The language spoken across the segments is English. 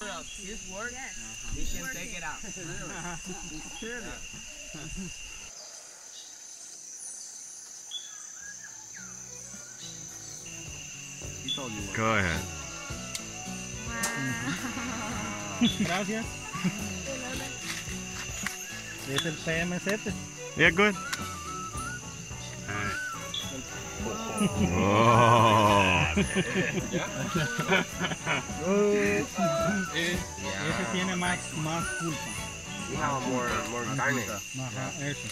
His work, yes. He can take it out. He's kidding. He told you what. Go ahead. Wow. Gracias. This is the PM7. Yeah, good. Oh. Ese tiene más pulpa. No, more carne. Ajá, eso.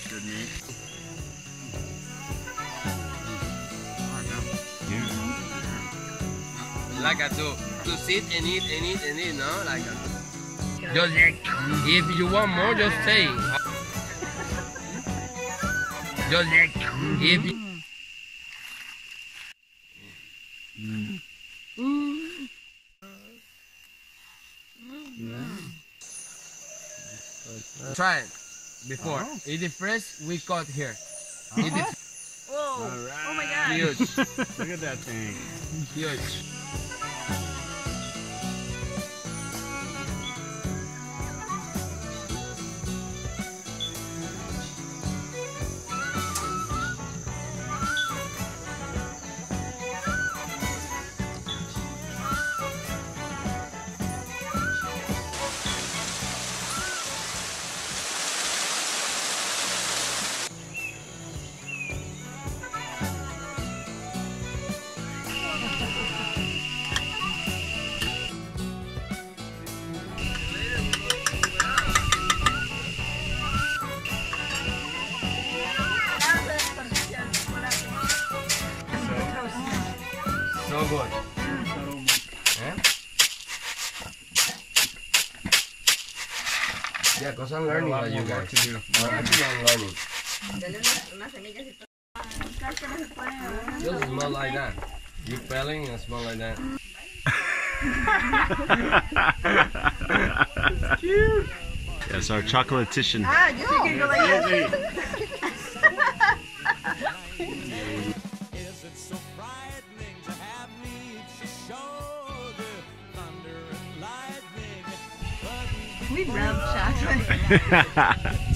Like to sit and eat and eat and eat, no? Like just if you want more, just say. Just if you try it before. Uh-huh. It is fresh, we caught here. Uh-huh. It is... Whoa! Right. Oh my God! Huge! Look at that thing! Huge! So good. Yeah, because I'm learning what you guys to do. I'm learning. Just smell like that. You're peeling and smell like that. It's cute. That's our chocolatician. Ah, you can go like that. We love chocolate.